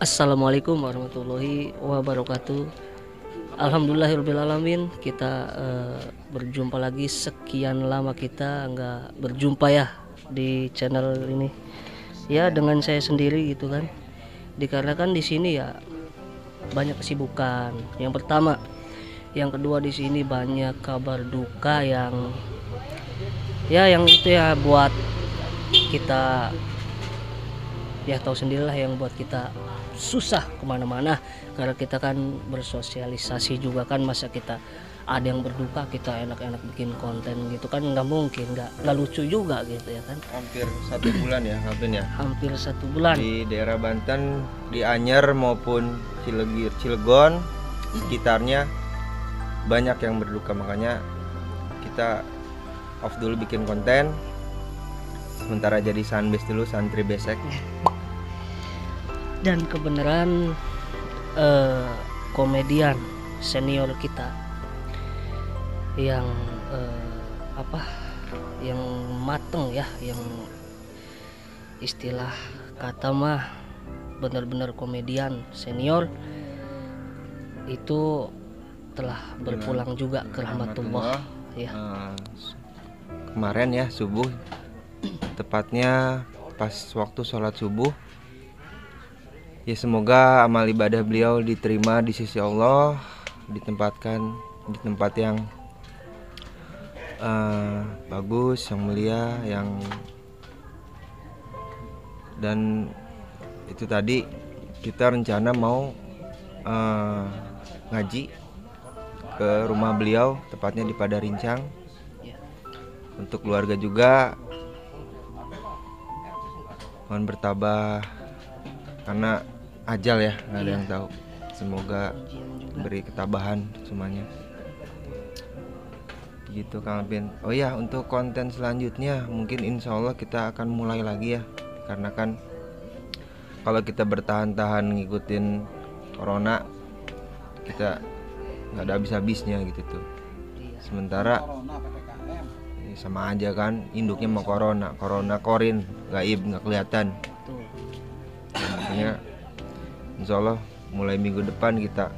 Assalamualaikum warahmatullahi wabarakatuh. Alhamdulillahirrahmanirrahim. Kita berjumpa lagi. Sekian lama kita nggak berjumpa ya di channel ini. Ya dengan saya sendiri gitu kan. Dikarenakan di sini ya banyak kesibukan. Yang pertama, yang kedua di sini banyak kabar duka yang itu ya buat kita. Ya tahu sendirilah yang buat kita susah kemana-mana, karena kita kan bersosialisasi juga kan, masa kita ada yang berduka kita enak-enak bikin konten gitu kan, nggak mungkin, nggak lucu juga gitu ya kan. Hampir 1 bulan ya Alvin ya, hampir 1 bulan di daerah Banten, di Anyer maupun Cilegon sekitarnya banyak yang berduka, makanya kita off dulu bikin konten sementara, jadi sunbase dulu, santri besek. Dan kebenaran komedian senior kita yang yang mateng ya, yang istilah kata mah benar-benar komedian senior itu telah berpulang juga ke rahmatullah ya. Kemarin ya subuh, tepatnya pas waktu sholat subuh ya, semoga amal ibadah beliau diterima di sisi Allah, ditempatkan di tempat yang bagus, yang mulia, yang dan itu tadi kita rencana mau ngaji ke rumah beliau, tepatnya di Padarincang, untuk keluarga juga. Mohon bertabah karena ajal ya, nggak ada yang tahu. Semoga beri ketabahan semuanya. Begitu Kang Alvin. Oh ya, untuk konten selanjutnya mungkin insya Allah kita akan mulai lagi ya, karena kan kalau kita bertahan-tahan ngikutin corona kita nggak ada habis-habisnya gitu tuh. Sementara sama aja kan, induknya sama corona, gaib, nggak kelihatan. Makanya insya Allah mulai minggu depan kita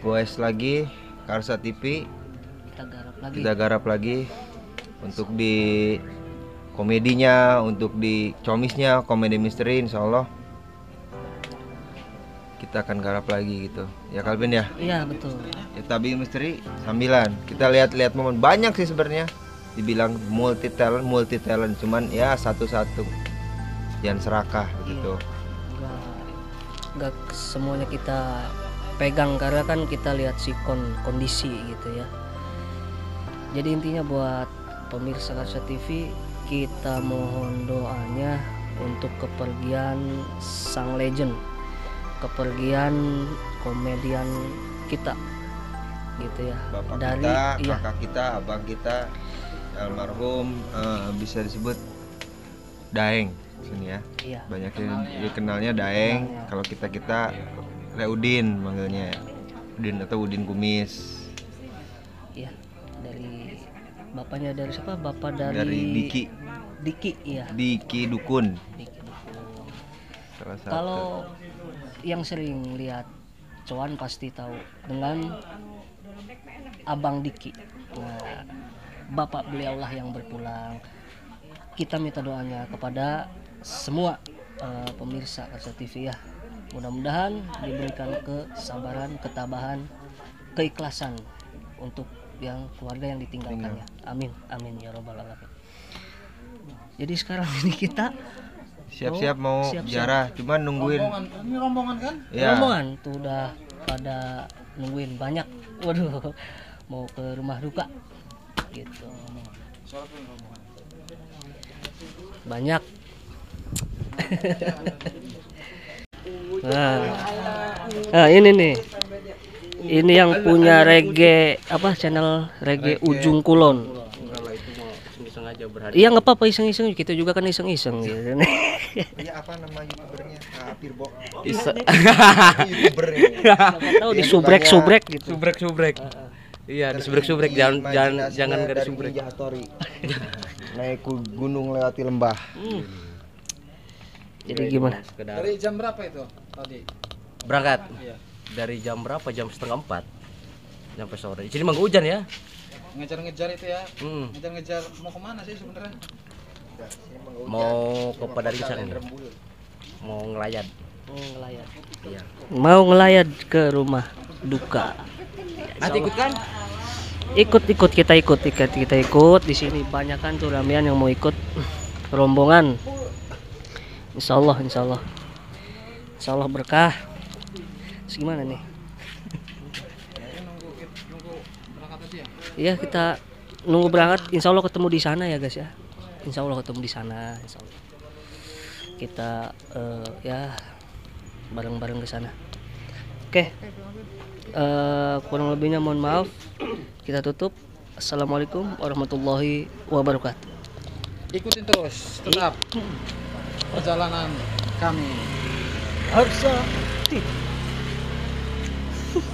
goes lagi Karsa TV, kita garap lagi untuk di komedinya, untuk di comisnya, komedi misteri, insya Allah kita akan garap lagi gitu ya Kalvin ya. Iya betul ya, tapi misteri sambilan kita lihat-lihat momen. Banyak sih sebenarnya, dibilang multi talent, cuman ya satu-satu jangan serakah gitu. Gak semuanya kita pegang, karena kan kita lihat si kondisi gitu ya. Jadi intinya buat pemirsa Karsa TV, kita mohon doanya untuk kepergian sang legend, kepergian komedian kita gitu ya. Bapak dari kita, iya, kakak kita, abang kita almarhum, bisa disebut Daeng sini ya. Iya, banyak yang dikenalnya Daeng. Iya. Kalau kita Udin manggilnya, Udin atau Udin Kumis. Iya, dari bapaknya dari siapa? Bapak dari Diki. Diki ya. Diki Dukun. Kalau yang sering lihat Coan pasti tahu dengan Abang Diki. Nah, bapak beliaulah yang berpulang. Kita minta doanya kepada semua pemirsa Karsa TV ya. Mudah-mudahan diberikan kesabaran, ketabahan, keikhlasan untuk yang keluarga yang ditinggalkannya. Amin, amin ya robbal alamin. Jadi sekarang ini kita siap-siap mau ziarah, cuman nungguin rombongan kan? Ya. Rombongan tuh udah pada nungguin banyak. Waduh, mau ke rumah duka gitu. Banyak. Nah, ini nih. Ini yang punya reggae channel reggae Ujung Kulon. Iya nggak apa-apa, iseng-iseng, kita juga kan iseng-iseng gitu. Iya, apa nama youtubernya? Pirbok. Tahu di subrek gitu. Subrek. Iya, di subrek jangan ke subrek. Naik gunung lewati lembah. Jadi gimana? Dari jam berapa itu tadi? Berangkat? Iya. Dari jam berapa? Jam 3:30 sampai sore. Jadi emang hujan ya? Ngejar-ngejar itu ya? Ngejar-ngejar mau kemana sih sebenarnya? Mau ke Padarincang ini. Mau ngelayat. Iya. Mau ngelayat ke rumah duka. Nanti ikut kan? Ikut kita ikut di sini banyak kan tuh ramian yang mau ikut rombongan. Insyaallah berkah. Terus gimana nih? Nunggu berangkat aja ya? Iya, kita nunggu berangkat. Insyaallah ketemu di sana ya guys ya. Insyaallah. Kita ya bareng-bareng ke sana. Oke. Kurang lebihnya mohon maaf, kita tutup. Assalamualaikum warahmatullahi wabarakatuh. Ikutin terus, tetap perjalanan kami. Karsa TV.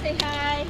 Say hi.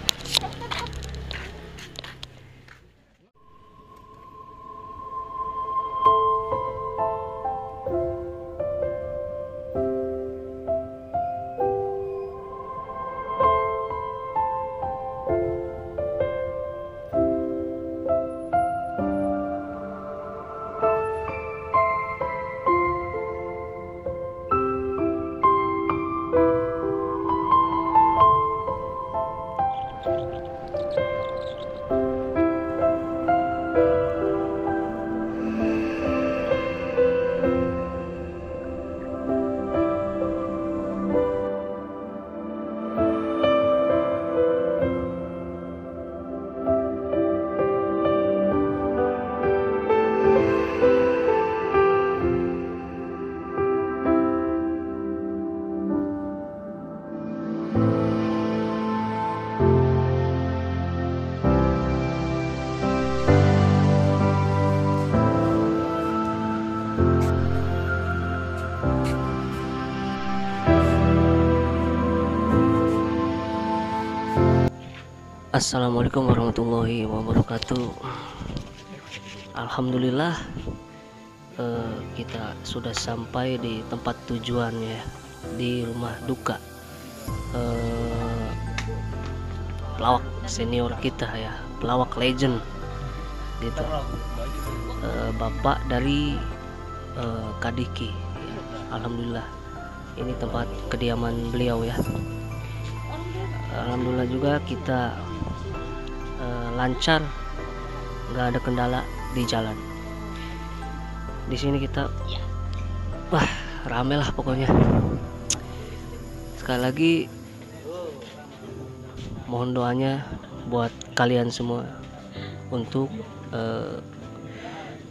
Assalamualaikum warahmatullahi wabarakatuh. Alhamdulillah kita sudah sampai di tempat tujuan ya, di rumah duka pelawak senior kita ya, pelawak legend gitu, bapak dari Kak Diki. Alhamdulillah ini tempat kediaman beliau ya. Alhamdulillah juga kita lancar, nggak ada kendala di jalan. Di sini kita wah rame lah pokoknya. Sekali lagi mohon doanya buat kalian semua untuk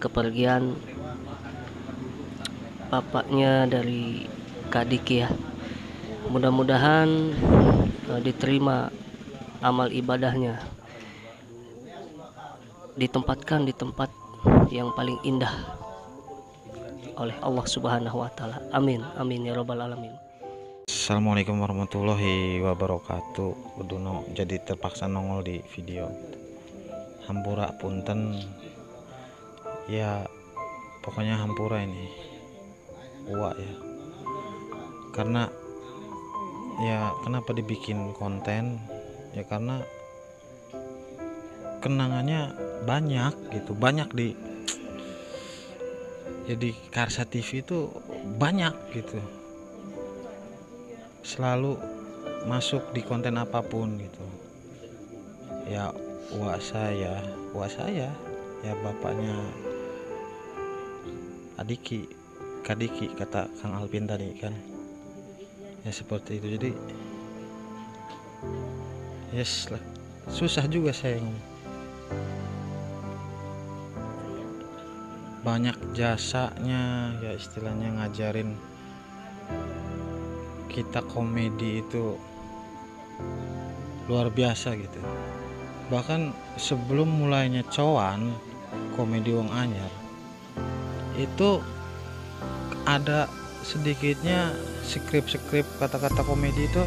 kepergian bapaknya dari Kak Diki ya. Mudah-mudahan diterima amal ibadahnya, ditempatkan di tempat yang paling indah oleh Allah Subhanahu wa taala. Amin amin ya rabbal alamin. Assalamualaikum warahmatullahi wabarakatuh. Uduno jadi terpaksa nongol di video. Hampura punten. Ya pokoknya hampura ini. Uwa ya. Karena ya kenapa dibikin konten? Ya karena kenangannya banyak gitu, banyak di jadi ya Karsa TV itu banyak gitu, selalu masuk di konten apapun gitu ya. Uak saya ya bapaknya Adiki, Kak Diki kata Kang Alvin tadi kan ya, seperti itu. Jadi yes lah, susah juga saya ngomong. Banyak jasanya ya, istilahnya ngajarin kita komedi itu luar biasa gitu. Bahkan sebelum mulainya Cowan komedi wong Anyer itu ada sedikitnya skrip-skrip kata-kata komedi itu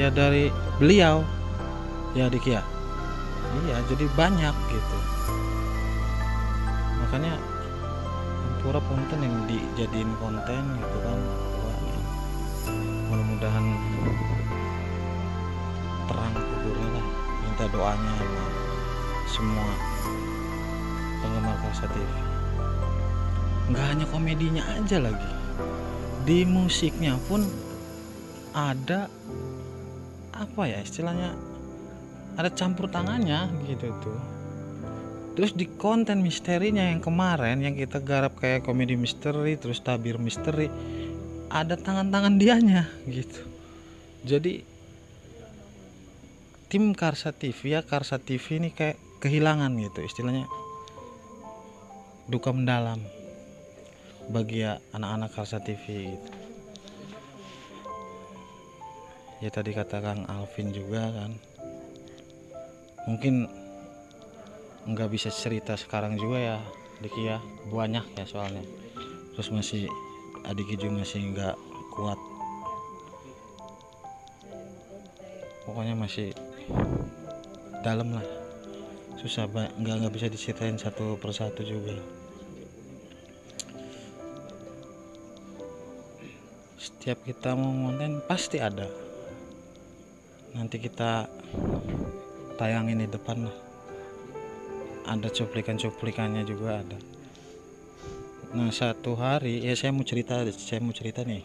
ya dari beliau ya Dik ya. Iya jadi banyak gitu. Makanya Pura Banten yang dijadiin konten gitu kan. Mudah-mudahan terang kuburnya lah, minta doanya sama semua penggemar Karsa TV. Nggak hanya komedinya aja, lagi di musiknya pun ada, apa ya istilahnya, ada campur tangannya gitu tuh. Terus di konten misterinya yang kemarin yang kita garap kayak komedi misteri terus tabir misteri, ada tangan-tangan dianya gitu. Jadi tim Karsa TV ya, Karsa TV ini kayak kehilangan gitu istilahnya, duka mendalam bagi ya anak-anak Karsa TV gitu. Ya tadi kata Kang Alvin juga kan, mungkin nggak bisa cerita sekarang juga ya Diki ya, banyak ya soalnya. Terus masih Diki juga masih nggak kuat, pokoknya masih dalam lah, susah, nggak bisa diceritain satu persatu juga. Setiap kita mau konten pasti ada, nanti kita tayangin di depan lah, ada cuplikan-cuplikannya juga ada. Nah satu hari ya saya mau cerita nih,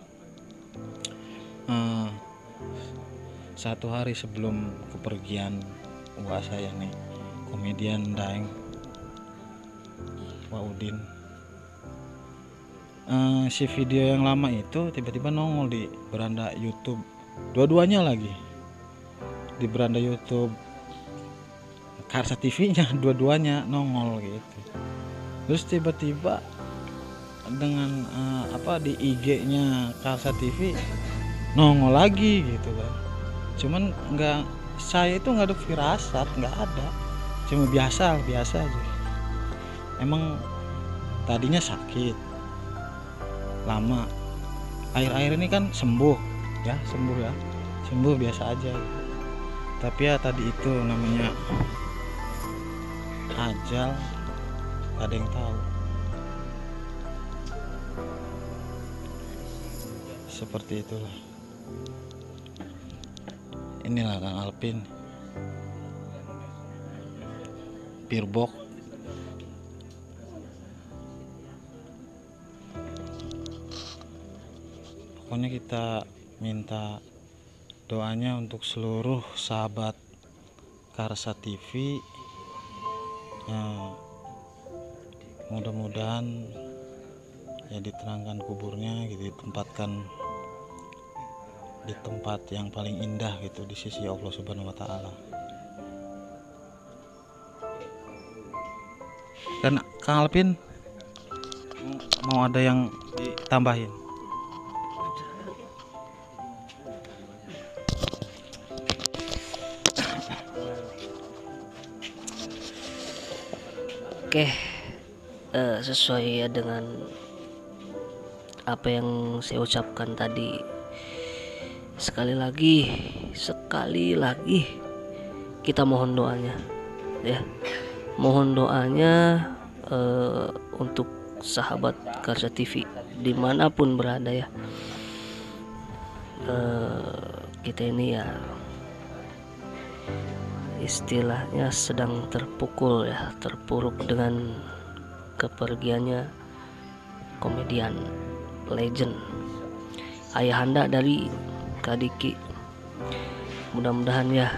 satu hari sebelum kepergian saya nih, komedian Daeng Wahudin, si video yang lama itu tiba-tiba nongol di beranda YouTube, dua-duanya lagi di beranda YouTube Karsa TV-nya, dua-duanya nongol gitu. Terus tiba-tiba dengan di IG-nya Karsa TV nongol lagi gitu kan. Cuman nggak, saya itu nggak ada firasat, nggak ada, cuma biasa aja. Emang tadinya sakit lama, akhir-akhir ini kan sembuh biasa aja, tapi ya tadi itu namanya ajal, ada yang tahu seperti itulah. Inilah Kang Alvin Pirbok. Pokoknya kita minta doanya untuk seluruh sahabat Karsa TV. Mudah-mudahan ya diterangkan kuburnya gitu, ditempatkan di tempat yang paling indah gitu di sisi Allah Subhanahu wa taala. Dan Kang Alvin mau ada yang ditambahin? Oke, sesuai ya dengan apa yang saya ucapkan tadi, sekali lagi kita mohon doanya ya, untuk sahabat Karsa TV dimanapun berada ya. Kita ini ya istilahnya sedang terpukul ya, terpuruk dengan kepergiannya komedian legend ayahanda dari Kak Diki. Mudah-mudahan ya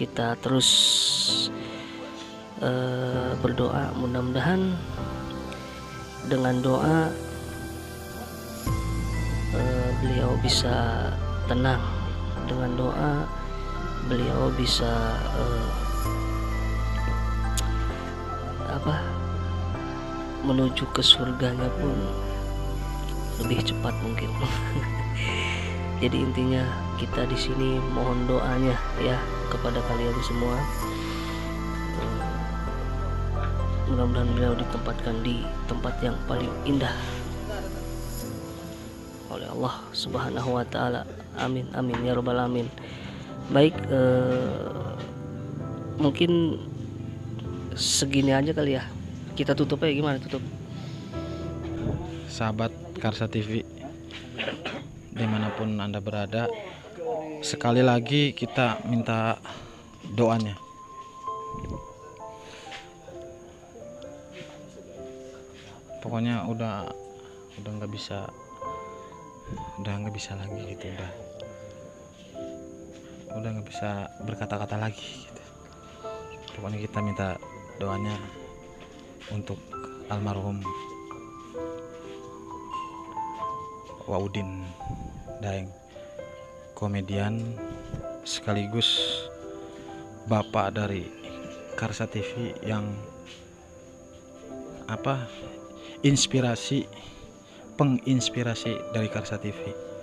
kita terus berdoa, mudah-mudahan dengan doa beliau bisa tenang, dengan doa beliau bisa menuju ke surganya pun lebih cepat mungkin. Jadi intinya kita di sini mohon doanya ya kepada kalian semua. Mudah-mudahan beliau ditempatkan di tempat yang paling indah oleh Allah Subhanahu wa taala. Amin amin ya rabbal alamin. Baik, mungkin segini aja kali ya, kita tutup ya, gimana tutup? sahabat Karsa TV dimanapun Anda berada, sekali lagi kita minta doanya. Pokoknya udah nggak bisa, lagi gitu, udah nggak bisa berkata-kata lagi gitu. Pokoknya kita minta doanya untuk almarhum Wahudin Daeng, komedian sekaligus bapak dari Karsa TV yang inspirasi, penginspirasi dari Karsa TV.